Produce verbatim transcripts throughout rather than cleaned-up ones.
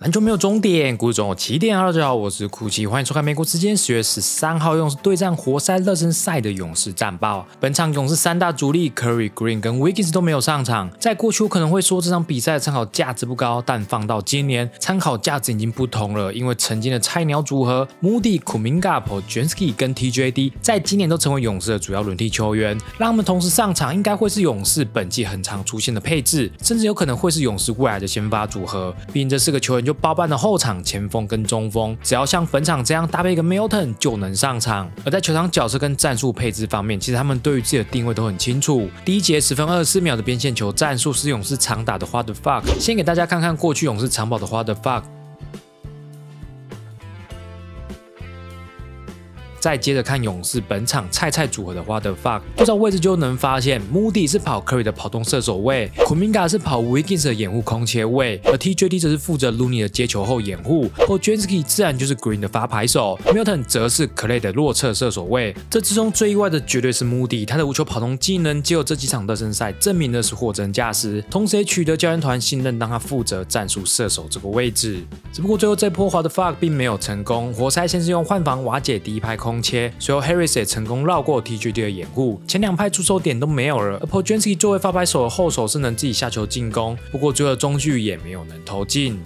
篮球没有终点，故事总有起点。Hello， 大家好，我是酷奇，欢迎收看美国时间十月十三号勇士对战活塞热身赛的勇士战报。本场勇士三大主力 Curry、Green 跟 Wiggins 都没有上场。在过去我可能会说这场比赛的参考价值不高，但放到今年参考价值已经不同了，因为曾经的菜鸟组合 Moody、Kuminga、Podziemski 跟 T J D 在今年都成为勇士的主要轮替球员，让他们同时上场应该会是勇士本季很常出现的配置，甚至有可能会是勇士未来的先发组合。毕竟这四个球员就 就包办了后场、前锋跟中锋，只要像本场这样搭配一个 Melton 就能上场。而在球场角色跟战术配置方面，其实他们对于自己的定位都很清楚。第一节十分二十四秒的边线球战术是勇士常打的 What the fuck， 先给大家看看过去勇士常跑的 What the fuck。 再接着看勇士本场菜菜组合的What the fuck， 对照位置就能发现 ，Moody 是跑 Curry 的跑动射手位 ，Kuminga 是跑 Wiggins 的掩护空切位，而 T J D 则是负责 Looney 的接球后掩护 ，Podziemski 自然就是 Green 的发牌手 ，Melton 则是 Clay 的落侧射手位。这之中最意外的绝对是 Moody， 他的无球跑动技能只有这几场热身赛证明的是货真价实，同时也取得教练团信任，让他负责战术射手这个位置。只不过最后这波What the fuck并没有成功，活塞先是用换防瓦解第一排空 空切，随后 Harris 也成功绕过 T J D 的掩护，前两派出手点都没有了。而 Podziemski 作为发牌手的后手是能自己下球进攻，不过最后中距也没有能投进。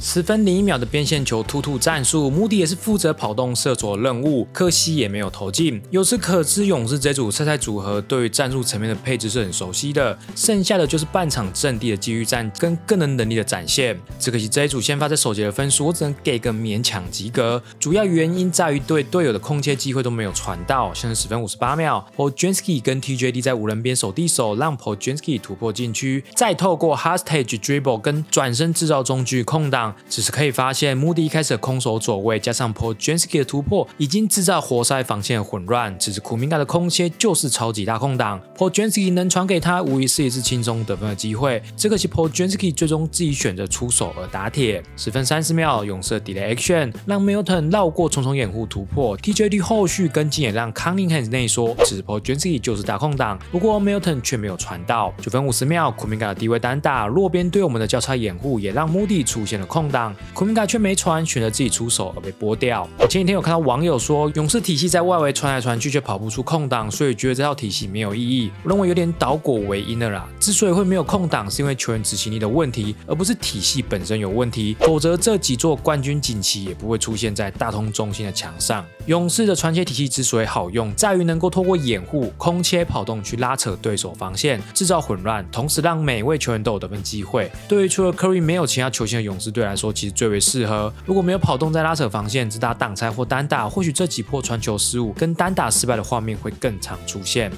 十分零一秒的边线球突突战术，目的也是负责跑动射手的任务，可惜也没有投进。由此可知，勇士这组赛赛组合对于战术层面的配置是很熟悉的，剩下的就是半场阵地的机遇战跟个人能力的展现。只可惜这一组先发在首节的分数，我只能给个勉强及格。主要原因在于对队友的空切机会都没有传到，像是十分五十八秒 ，Podziemski 跟 T J D 在无人边手递手，让 Podziemski 突破禁区，再透过 Hostage Dribble 跟转身制造中距空档。 只是可以发现，穆迪一开始的空手走位，加上 Podziemski 的突破，已经制造活塞防线的混乱。只是Kuminga的空切就是超级大空档 ，Podziemski 能传给他，无疑是一次轻松得分的机会。只可惜 Podziemski 最终自己选择出手而打铁。十分三十秒，勇士的 Delay Action 让 Melton 绕过重重掩护突破 ，T J D 后续跟进也让 Cunningham 内缩，只是 Podziemski 就是大空档，不过 Melton 却没有传到。九分五十秒 ，Kuminga 的低位单打，落边对我们的交叉掩护也让穆迪出现了空档。 空档 ，Kuminga 却没传，选择自己出手而被拨掉。我前几天有看到网友说，勇士体系在外围传来传去却跑不出空档，所以觉得这套体系没有意义。我认为有点倒果为因了啦。之所以会没有空档，是因为球员执行力的问题，而不是体系本身有问题。否则这几座冠军锦旗也不会出现在大通中心的墙上。勇士的传切体系之所以好用，在于能够透过掩护、空切、跑动去拉扯对手防线，制造混乱，同时让每位球员都有得分机会。对于除了 Curry 没有其他球星的勇士队 来说，其实最为适合。如果没有跑动在拉扯防线，只打挡拆或单打，或许这几波传球失误跟单打失败的画面会更常出现。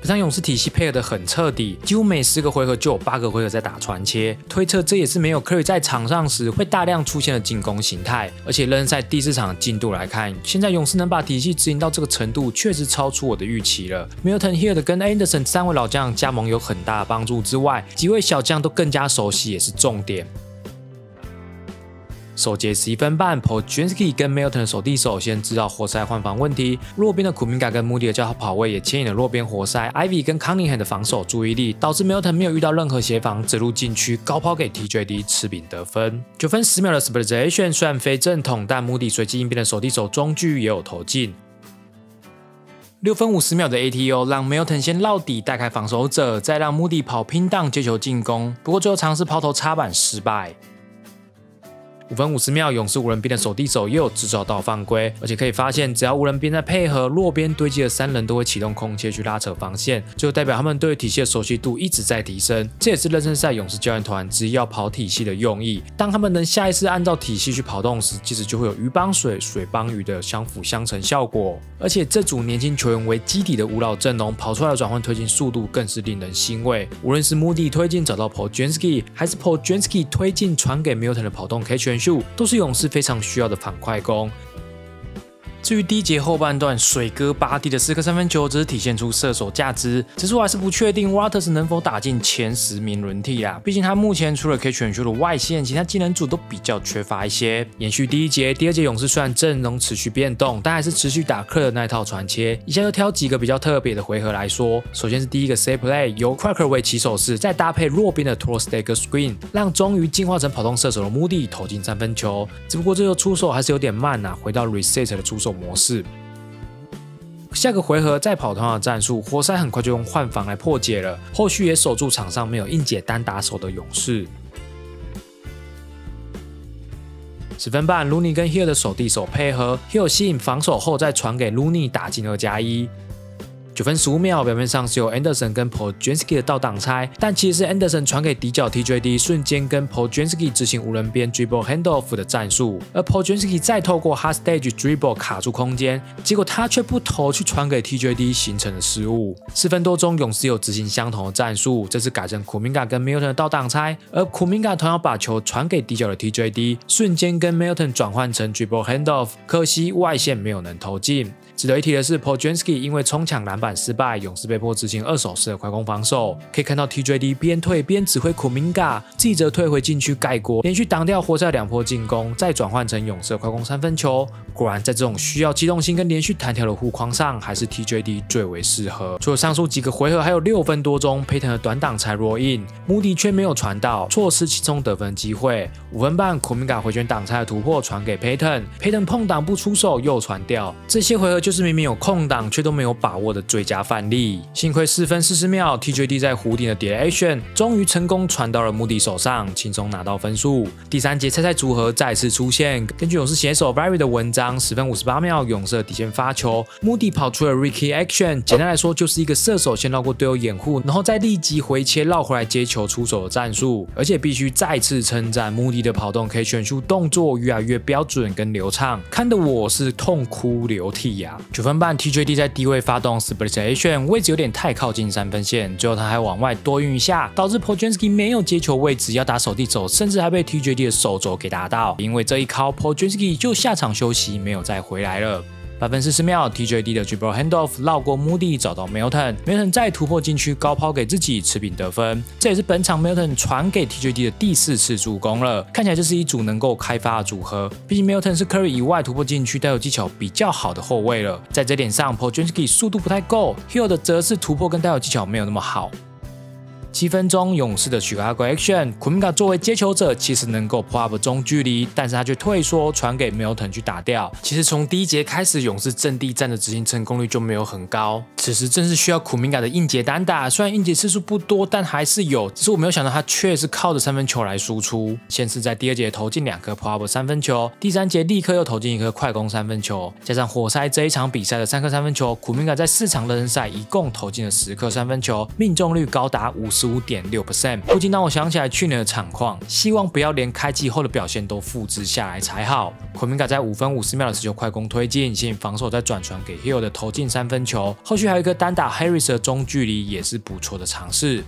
本场勇士体系配合得很彻底，几乎每十个回合就有八个回合在打传切。推测这也是没有 Curry 在场上时会大量出现的进攻形态。而且热身赛第四场的进度来看，现在勇士能把体系执行到这个程度，确实超出我的预期了。Melton、Hill 跟 Anderson 三位老将加盟有很大的帮助之外，几位小将都更加熟悉也是重点。 首节十一分半 ，Podziemski 跟 Melton 的手递手先制造活塞换防问题，弱边的 Kuminga 跟 Moody 的交叉跑位也牵引了弱边活塞 Ivy 跟 Cunningham 的防守注意力，导致 Melton 没有遇到任何协防，直入禁区高抛给 T J D 吃饼得分。九分十秒的 Splitteration 虽然非正统，但 Moody 随机应变的手递手中距也有投进。 六分五十秒的 A T O 让 Melton 先绕底带开防守者，再让 Moody 跑拼档接球进攻，不过最后尝试抛投插板失败。 五分五十秒，勇士无人边的手递手又有制造到犯规，而且可以发现，只要无人边在配合弱边堆积的三人，都会启动空切去拉扯防线，就代表他们对体系的熟悉度一直在提升。这也是热身赛勇士教练团执意要跑体系的用意。当他们能下意识按照体系去跑动时，其实就会有鱼帮水、水帮鱼的相辅相成效果。而且这组年轻球员为基底的无脑阵容，跑出来的转换推进速度更是令人欣慰。无论是Moody推进找到 Podziemski， 还是 Podziemski 推进传给 Melton 的跑动 K 圈 都是勇士非常需要的反快攻。至于第一节后半段水哥巴蒂的四颗三分球，只是体现出射手价值，只是我还是不确定 waters 能否打进前十名轮替啦。毕竟他目前除了可以选出的外线，其他技能组都比较缺乏一些。延续第一节、第二节，勇士虽然阵容持续变动，但还是持续打克的那一套传切。以下就挑几个比较特别的回合来说。首先是第一个 set play， 由 Cracker 为起手式，再搭配弱边的 Tall Stack Screen， 让终于进化成跑动射手的 Moody 投进三分球。只不过这球出手还是有点慢呐、啊，回到 reset 的出手模式。 下个回合再跑同样的战术，活塞很快就用换防来破解了，后续也守住场上没有硬解单打手的勇士。十分半 ，Looney 跟 Hill 的手递手配合 ，Hill 吸引防守后再传给 Looney 打进二加一。九分十五秒，表面上是由 Anderson 跟 Podziemski 的倒挡拆，但其实是 Anderson 传给底角 T J D， 瞬间跟 Podziemski 执行无人边 Gibor hand-off 的战术，而 Podziemski 再透过 Hostage Dribble 卡住空间，结果他却不投去传给 T J D 形成的失误。四分多钟，勇士有执行相同的战术，这次改成 Kuminga 跟 Melton 的倒挡拆，而 Kuminga 同样把球传给底角的 T J D， 瞬间跟 Melton 转换成 Gibor hand-off， 可惜外线没有能投进。 值得一提的是 ，Podziemski 因为冲抢篮板失败，勇士被迫执行二手式的快攻防守。可以看到 T J D 边退边指挥 Kuminga， 自己则退回禁区盖锅，连续挡掉活塞两波进攻，再转换成勇士的快攻三分球。果然，在这种需要机动性跟连续弹跳的护框上，还是 T J D 最为适合。除了上述几个回合，还有六分多钟，佩腾的短挡才落印，穆迪却没有传到，错失轻松得分机会。五分半 ，Kuminga 回旋挡拆的突破传给佩腾，佩腾碰挡不出手又传掉，这些回合。 就是明明有空档，却都没有把握的最佳范例。幸亏四分四十秒 ，T J D 在弧顶的 Split Action 终于成功传到了 Moody 手上，轻松拿到分数。第三节菜菜组合再次出现。根据勇士写手 Barry 的文章，十分五十八秒，勇士的底线发球 ，Moody 跑出了 Ricky Action。简单来说，就是一个射手先绕过队友掩护，然后再立即回切绕回来接球出手的战术。而且必须再次称赞 Moody 的跑动可以选出动作越来越标准跟流畅，看得我是痛哭流涕呀、啊。 九分半 ，T J D 在低位发动 Splitteration， 位置有点太靠近三分线，最后他还往外多运一下，导致 Podziemski 没有接球位置，要打手递手，甚至还被 T J D 的手肘给打到。因为这一靠 ，Podziemski 就下场休息，没有再回来了。 八分四十秒 ，T J D 的 dribble handoff 绕过 Moody 找到 Melton，Melton 再突破禁区高抛给自己持平得分，这也是本场 Melton 传给 T J D 的第四次助攻了。看起来这是一组能够开发的组合，毕竟 Melton 是 Curry 以外突破禁区带有技巧比较好的后卫了。在这点上 ，Podziemski 速度不太够 ，Hill 的则是突破跟带有技巧没有那么好。 七分钟，勇士的 Chicago Action，Kuminga 作为接球者，其实能够 pull up 中距离，但是他却退缩，传给 Melton 去打掉。其实从第一节开始，勇士阵地战的执行成功率就没有很高，此时正是需要 Kuminga 的硬解单打。虽然硬解次数不多，但还是有。只是我没有想到他却是靠着三分球来输出，先是在第二节投进两颗 pull up 三分球，第三节立刻又投进一颗快攻三分球，加上活塞这一场比赛的三颗三分球 ，Kuminga 在四场热身赛一共投进了十颗三分球，命中率高达五十。 百分之五十五点六， 不禁让我想起来去年的场况，希望不要连开季后的表现都复制下来才好。Kuminga 在五分五十秒的持球快攻推进，吸引防守再转传给 Hill 的投进三分球，后续还有一个单打 Harris 的中距离也是不错的尝试。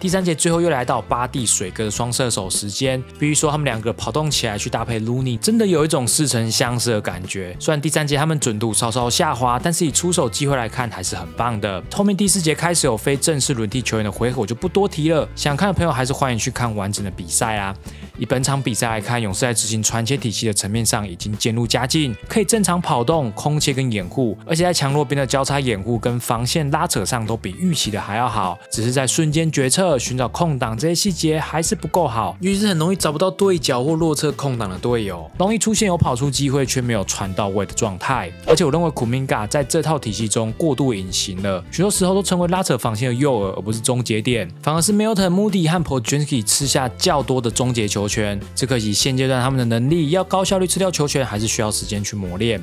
第三节最后又来到巴蒂水哥的双射手时间，必须说他们两个跑动起来去搭配 Looney， 真的有一种似曾相识的感觉。虽然第三节他们准度稍稍下滑，但是以出手机会来看还是很棒的。后面第四节开始有非正式轮替球员的回合，我就不多提了。想看的朋友还是欢迎去看完整的比赛啊。以本场比赛来看，勇士在执行传切体系的层面上已经渐入佳境，可以正常跑动、空切跟掩护，而且在强弱边的交叉掩护跟防线拉扯上都比预期的还要好，只是在瞬间决策。 寻找空档这些细节还是不够好，于是很容易找不到对角或落侧空档的队友，容易出现有跑出机会却没有传到位的状态。而且我认为 Kuminga 在这套体系中过度隐形了，许多时候都成为拉扯防线的诱饵，而不是终结点。反而是 Melton、Moody 和 Podziemski 吃下较多的终结球权。只可惜现阶段他们的能力要高效率吃掉球权，还是需要时间去磨练。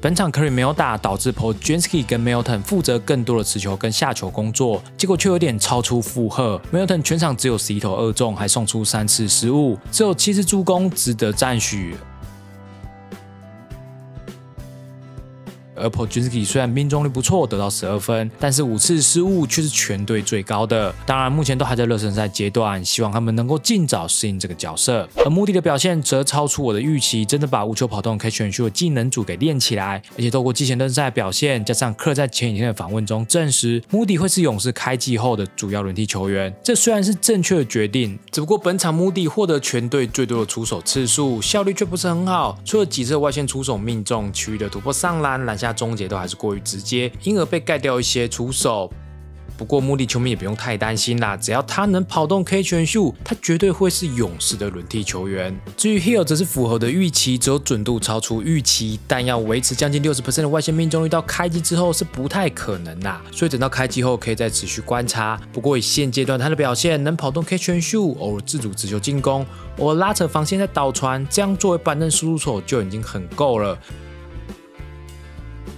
本场 Curry 没有打，导致 Podziemski 跟 Melton 负责更多的持球跟下球工作，结果却有点超出负荷。Melton 全场只有十一投二中，还送出三次失误，只有七次助攻，值得赞许。而 Podziemski 虽然命中率不错，得到十二分，但是五次失误却是全队最高的。当然，目前都还在热身赛阶段，希望他们能够尽早适应这个角色。而 Moody 的表现则超出我的预期，真的把无球跑动 Catch and Shoot 的技能组给练起来。而且透过季前热身赛的表现，加上Curry在前几天的访问中证实 ，Moody 会是勇士开季后的主要轮替球员。这虽然是正确的决定，只不过本场 Moody 获得全队最多的出手次数，效率却不是很好，除了几次外线出手命中，其余的突破上篮、篮下终结都还是过于直接，因而被盖掉一些出手。不过穆迪球迷也不用太担心啦，只要他能跑动 K 全秀，他绝对会是勇士的轮替球员。至于 Hill 则是符合的预期，只有准度超出预期，但要维持将近 百分之六十 的外线命中率到开季之后是不太可能啦，所以等到开季后可以再持续观察。不过以现阶段他的表现，能跑动 K 全秀，偶尔自主持球进攻，偶尔拉扯防线再倒传，这样作为板凳输出手就已经很够了。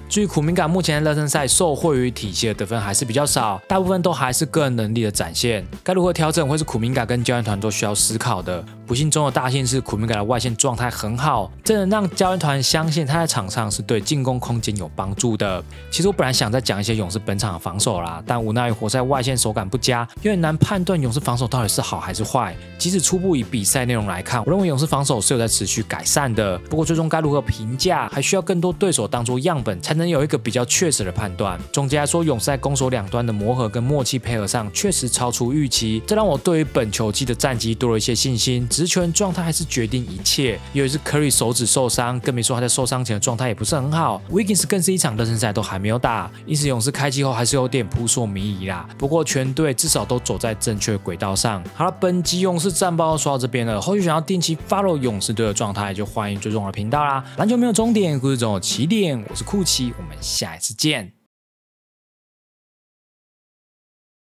至于Kuminga目前的热身赛受惠于体系的得分还是比较少，大部分都还是个人能力的展现。该如何调整会是Kuminga跟教练团都需要思考的。不幸中的大幸是Kuminga的外线状态很好，这能让教练团相信他在场上是对进攻空间有帮助的。其实我本来想再讲一些勇士本场的防守啦，但无奈于活塞外线手感不佳，有点难判断勇士防守到底是好还是坏。即使初步以比赛内容来看，我认为勇士防守是有在持续改善的。不过最终该如何评价，还需要更多对手当作样本才 能有一个比较确实的判断。总结来说，勇士在攻守两端的磨合跟默契配合上，确实超出预期，这让我对于本球季的战绩多了一些信心。只是球员状态还是决定一切，由于是 Curry 手指受伤，更别说他在受伤前的状态也不是很好。Wiggins 更是一场热身赛都还没有打，因此勇士开季后还是有点扑朔迷离啦。不过全队至少都走在正确轨道上。好了，本集勇士战报说到这边了，后续想要定期 follow 勇士队的状态，就欢迎追踪我的频道啦。篮球没有终点，故事总有起点。我是酷奇。我们下一次见。